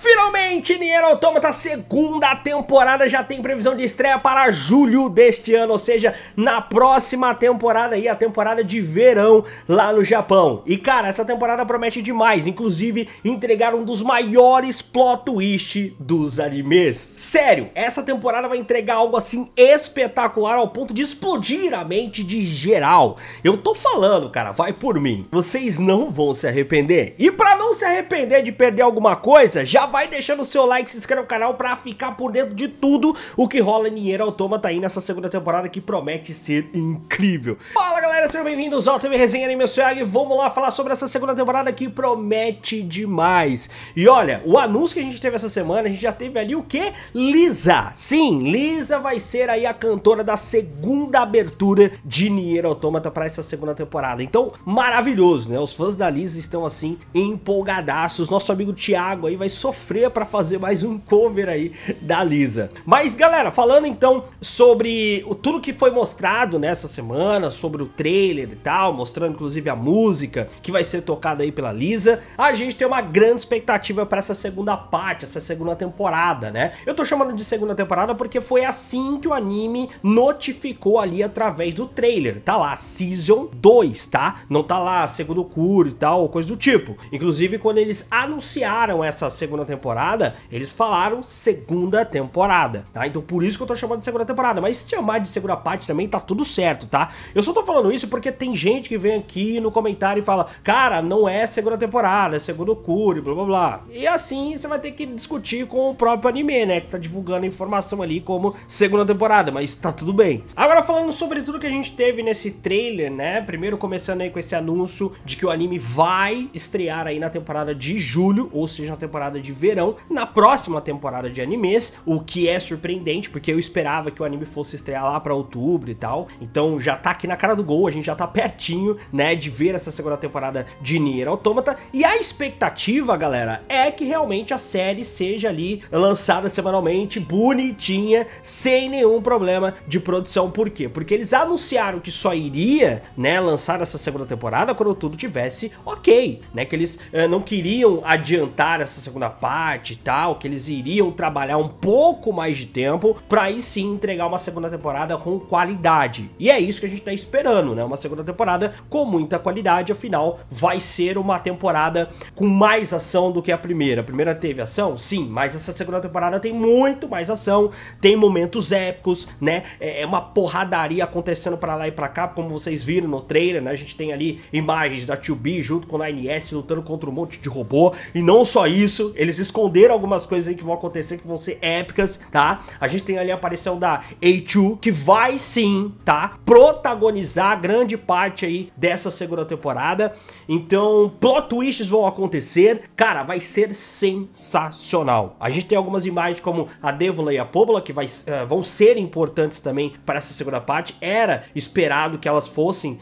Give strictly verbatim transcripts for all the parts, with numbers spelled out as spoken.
Finalmente, Nier Automata segunda temporada já tem previsão de estreia para julho deste ano, ou seja, na próxima temporada aí, a temporada de verão lá no Japão. E cara, essa temporada promete demais, inclusive entregar um dos maiores plot twists dos animes. Sério, essa temporada vai entregar algo assim espetacular ao ponto de explodir a mente de geral. Eu tô falando, cara, vai por mim. Vocês não vão se arrepender. E pra não se arrepender de perder alguma coisa, já vai deixando o seu like, se inscreve no canal pra ficar por dentro de tudo o que rola em Nier Automata aí nessa segunda temporada que promete ser incrível. Fala galera, sejam bem-vindos ao T V Resenha Anime, eu sou o Thiago e vamos lá falar sobre essa segunda temporada que promete demais. E olha, o anúncio que a gente teve essa semana, a gente já teve ali o que? Lisa! Sim, Lisa vai ser aí a cantora da segunda abertura de Nier Automata pra essa segunda temporada. Então, maravilhoso, né? Os fãs da Lisa estão assim empolgadaços, nosso amigo Thiago aí vai sofrer para fazer mais um cover aí da Lisa. Mas galera, falando então sobre o, tudo que foi mostrado nessa semana, sobre o trailer e tal, mostrando inclusive a música que vai ser tocada aí pela Lisa, a gente tem uma grande expectativa para essa segunda parte, essa segunda temporada, né? Eu tô chamando de segunda temporada porque foi assim que o anime notificou ali através do trailer, tá lá, Season dois, tá? Não tá lá segundo cur e tal, coisa do tipo. Inclusive quando eles anunciaram essa segunda temporada, eles falaram segunda temporada, tá? Então por isso que eu tô chamando de segunda temporada, mas se chamar de segunda parte também tá tudo certo, tá? Eu só tô falando isso porque tem gente que vem aqui no comentário e fala, cara, não é segunda temporada, é segundo cure, blá blá blá. E assim você vai ter que discutir com o próprio anime, né? Que tá divulgando a informação ali como segunda temporada, mas tá tudo bem. Agora falando sobre tudo que a gente teve nesse trailer, né? Primeiro começando aí com esse anúncio de que o anime vai estrear aí na temporada de julho, ou seja, na temporada de verão, na próxima temporada de animes, o que é surpreendente, porque eu esperava que o anime fosse estrear lá pra outubro e tal, então já tá aqui na cara do gol, a gente já tá pertinho, né, de ver essa segunda temporada de Nier Automata, e a expectativa, galera, é que realmente a série seja ali lançada semanalmente, bonitinha, sem nenhum problema de produção. Por quê? Porque eles anunciaram que só iria, né, lançar essa segunda temporada quando tudo tivesse ok, né, que eles eh, não queriam adiantar essa segunda parte, parte e tal, que eles iriam trabalhar um pouco mais de tempo pra aí sim entregar uma segunda temporada com qualidade. E é isso que a gente tá esperando, né? Uma segunda temporada com muita qualidade, afinal vai ser uma temporada com mais ação do que a primeira. A primeira teve ação? Sim, mas essa segunda temporada tem muito mais ação, tem momentos épicos, né? É uma porradaria acontecendo pra lá e pra cá, como vocês viram no trailer, né? A gente tem ali imagens da two B junto com a nine S lutando contra um monte de robô, e não só isso, eles esconderam algumas coisas aí que vão acontecer, que vão ser épicas, tá? A gente tem ali a aparição da A dois, que vai sim, tá? Protagonizar grande parte aí dessa segunda temporada. Então, plot twists vão acontecer. Cara, vai ser sensacional. A gente tem algumas imagens como a Devola e a Popola, que vai, uh, vão ser importantes também para essa segunda parte. Era esperado que elas fossem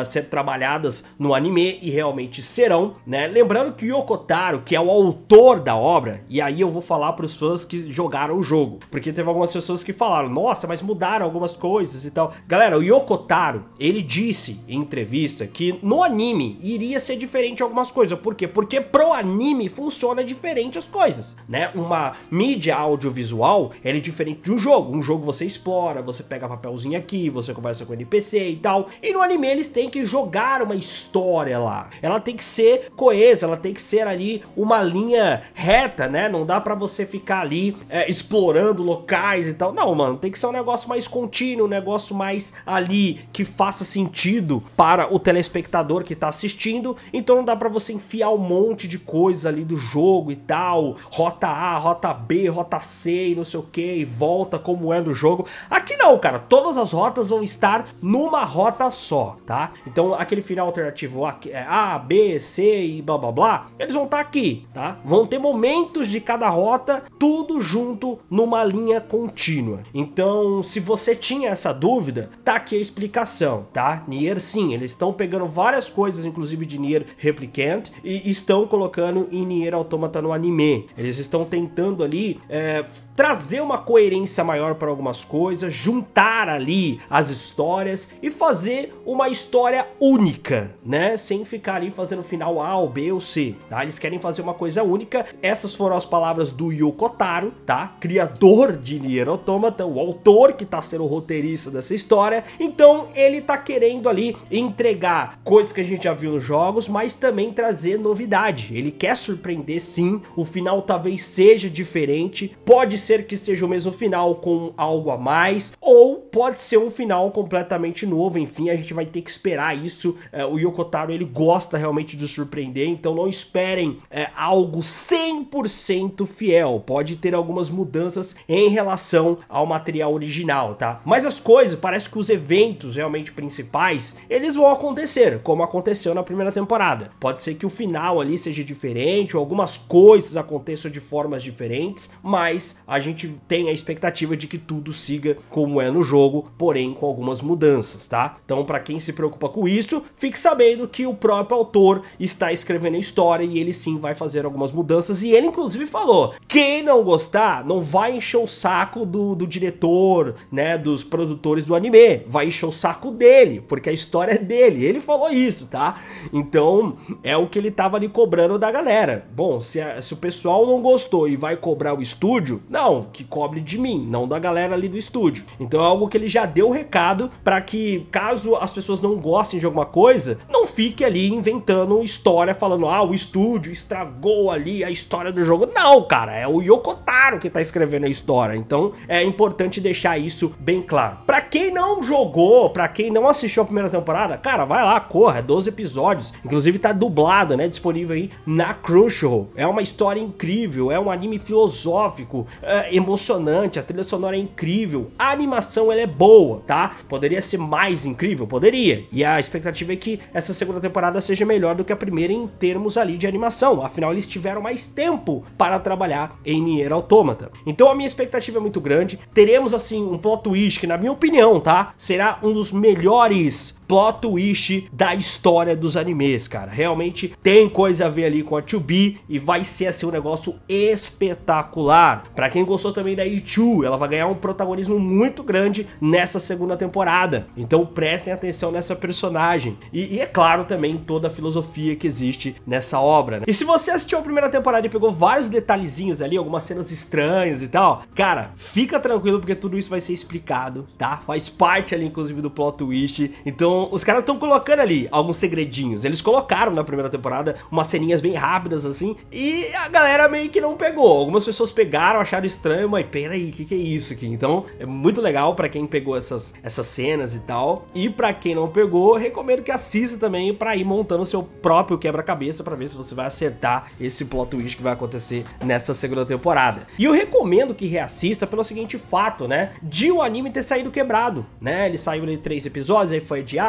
uh, ser trabalhadas no anime, e realmente serão, né? Lembrando que Yoko Taro, que é o autor da obra, e aí eu vou falar para os fãs que jogaram o jogo, porque teve algumas pessoas que falaram, nossa, mas mudaram algumas coisas e tal. Galera, o Yoko Taro, ele disse em entrevista que no anime iria ser diferente algumas coisas. Por quê? Porque pro anime funciona diferente as coisas, né? Uma mídia audiovisual, ele é diferente de um jogo. Um jogo você explora, você pega papelzinho aqui, você conversa com N P C e tal, e no anime eles têm que jogar uma história lá, ela tem que ser coesa, ela tem que ser ali uma linha reta, né? Não dá pra você ficar ali é, explorando locais e tal. Não, mano, tem que ser um negócio mais contínuo, um negócio mais ali que faça sentido para o telespectador que tá assistindo. Então não dá pra você enfiar um monte de coisa ali do jogo e tal, rota A, rota B, rota C e não sei o que, e volta como é no jogo. Aqui não, cara, todas as rotas vão estar numa rota só, tá? Então aquele final alternativo A, B, C e blá blá blá, eles vão estar aqui, tá? Vão ter momentos de cada rota, tudo junto numa linha contínua. Então, se você tinha essa dúvida, tá aqui a explicação, tá? Nier, sim, eles estão pegando várias coisas, inclusive de Nier Replicant, e estão colocando em Nier Automata no anime. Eles estão tentando ali é, trazer uma coerência maior para algumas coisas, juntar ali as histórias e fazer uma história única, né? Sem ficar ali fazendo final A ou B ou C, tá? Eles querem fazer uma coisa única. Essa Essas foram as palavras do Yoko Taro, tá? Criador de Nier Automata, o autor que tá sendo o roteirista dessa história. Então ele tá querendo ali entregar coisas que a gente já viu nos jogos, mas também trazer novidade. Ele quer surpreender, sim. O final talvez seja diferente, pode ser que seja o mesmo final com algo a mais, ou pode ser um final completamente novo. Enfim, a gente vai ter que esperar isso. É, o Yoko Taro, ele gosta realmente de surpreender, então não esperem é, algo cem por cento fiel, pode ter algumas mudanças em relação ao material original, tá? Mas as coisas, parece que os eventos realmente principais, eles vão acontecer, como aconteceu na primeira temporada. Pode ser que o final ali seja diferente, ou algumas coisas aconteçam de formas diferentes, mas a gente tem a expectativa de que tudo siga como é no jogo, porém com algumas mudanças, tá? Então, pra quem se preocupa com isso, fique sabendo que o próprio autor está escrevendo a história e ele sim vai fazer algumas mudanças, e ele inclusive falou, quem não gostar, não vai encher o saco do, do diretor, né, dos produtores do anime, vai encher o saco dele, porque a história é dele, ele falou isso, tá? Então, é o que ele tava ali cobrando da galera. Bom, se, a, se o pessoal não gostou e vai cobrar o estúdio, não, que cobre de mim, não da galera ali do estúdio. Então é algo que ele já deu o recado, pra que caso as pessoas não gostem de alguma coisa, não fique ali inventando história, falando, ah, o estúdio estragou ali a história do jogo. Não, cara, é o Yoko Taro que tá escrevendo a história, então é importante deixar isso bem claro. Pra quem não jogou, pra quem não assistiu a primeira temporada, cara, vai lá, corra, é doze episódios, inclusive tá dublado, né, disponível aí na Crunchyroll. É uma história incrível, é um anime filosófico, é emocionante, a trilha sonora é incrível, a animação ela é boa, tá? Poderia ser mais incrível? Poderia, e a expectativa é que essa segunda temporada seja melhor do que a primeira em termos ali de animação, afinal eles tiveram mais tempo para trabalhar em Nier Automata. Então a minha expectativa é muito grande, teremos assim um plot twist que, na minha opinião, tá, será um dos melhores plot twist da história dos animes, cara. Realmente tem coisa a ver ali com a two B e vai ser assim um negócio espetacular. Pra quem gostou também da E dois, ela vai ganhar um protagonismo muito grande nessa segunda temporada, então prestem atenção nessa personagem e, e é claro também toda a filosofia que existe nessa obra, né? E se você assistiu a primeira temporada e pegou vários detalhezinhos ali, algumas cenas estranhas e tal, cara, fica tranquilo porque tudo isso vai ser explicado, tá? Faz parte ali inclusive do plot twist, então os caras estão colocando ali alguns segredinhos. Eles colocaram na primeira temporada umas ceninhas bem rápidas assim, e a galera meio que não pegou. Algumas pessoas pegaram, acharam estranho, mas peraí, o que, que é isso aqui? Então é muito legal pra quem pegou essas, essas cenas e tal. E pra quem não pegou, recomendo que assista também pra ir montando o seu próprio quebra-cabeça pra ver se você vai acertar esse plot twist que vai acontecer nessa segunda temporada. E eu recomendo que reassista pelo seguinte fato, né? De o anime ter saído quebrado, né? Ele saiu ali três episódios, aí foi adiado,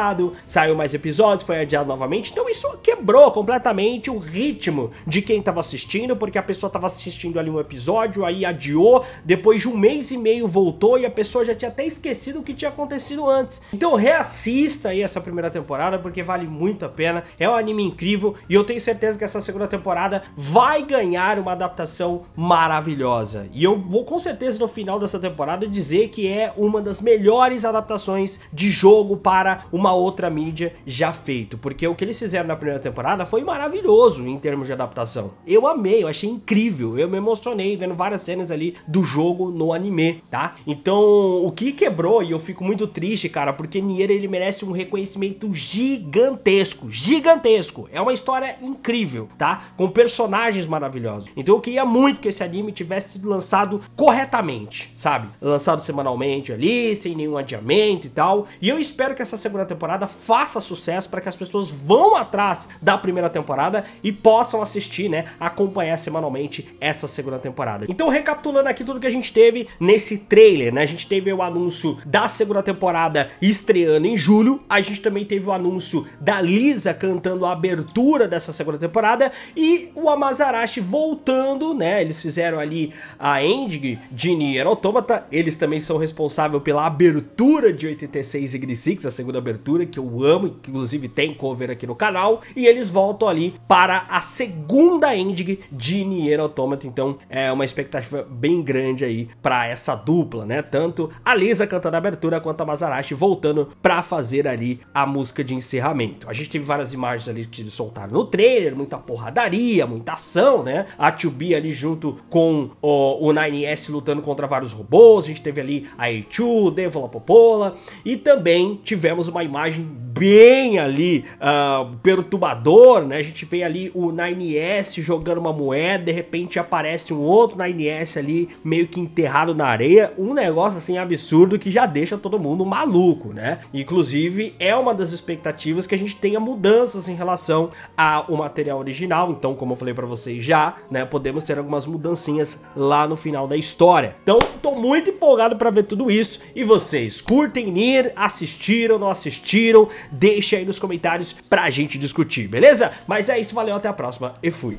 saiu mais episódios, foi adiado novamente, então isso quebrou completamente o ritmo de quem tava assistindo, porque a pessoa tava assistindo ali um episódio, aí adiou, depois de um mês e meio voltou e a pessoa já tinha até esquecido o que tinha acontecido antes. Então reassista aí essa primeira temporada, porque vale muito a pena, é um anime incrível e eu tenho certeza que essa segunda temporada vai ganhar uma adaptação maravilhosa. E eu vou com certeza no final dessa temporada dizer que é uma das melhores adaptações de jogo para uma uma outra mídia já feito, porque o que eles fizeram na primeira temporada foi maravilhoso em termos de adaptação. Eu amei, eu achei incrível, eu me emocionei vendo várias cenas ali do jogo no anime, tá? Então, o que quebrou, e eu fico muito triste, cara, porque Nier, ele merece um reconhecimento gigantesco, gigantesco. É uma história incrível, tá? Com personagens maravilhosos. Então eu queria muito que esse anime tivesse sido lançado corretamente, sabe? Lançado semanalmente ali, sem nenhum adiamento e tal. E eu espero que essa segunda temporada temporada faça sucesso para que as pessoas vão atrás da primeira temporada e possam assistir, né, acompanhar semanalmente essa segunda temporada. Então, recapitulando aqui tudo que a gente teve nesse trailer, né, a gente teve o anúncio da segunda temporada estreando em julho, a gente também teve o anúncio da Lisa cantando a abertura dessa segunda temporada e o Amazarashi voltando, né, eles fizeram ali a ending de Nier Automata, eles também são responsáveis pela abertura de oitenta e seis EIGHTY SIX, a segunda abertura abertura, que eu amo, que inclusive tem cover aqui no canal, e eles voltam ali para a segunda ending de Nier Automata, então é uma expectativa bem grande aí para essa dupla, né? Tanto a Lisa cantando a abertura, quanto a Amazarashi voltando para fazer ali a música de encerramento. A gente teve várias imagens ali que eles soltaram no trailer, muita porradaria, muita ação, né? A two B ali junto com o, o nine S lutando contra vários robôs, a gente teve ali a A dois, Devola, Popola, e também tivemos uma imagem bem ali uh, perturbador, né? A gente vê ali o nine S jogando uma moeda, de repente aparece um outro nine S ali meio que enterrado na areia, um negócio assim absurdo que já deixa todo mundo maluco, né? Inclusive é uma das expectativas que a gente tenha mudanças em relação ao material original, então como eu falei pra vocês já, né, podemos ter algumas mudancinhas lá no final da história. Então tô muito empolgado pra ver tudo isso, e vocês curtem Nier? Assistiram, não assistiram? Deixa aí nos comentários pra gente discutir, beleza? Mas é isso, valeu, até a próxima e fui!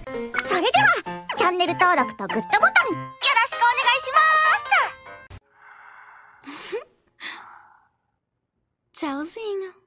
Tchauzinho.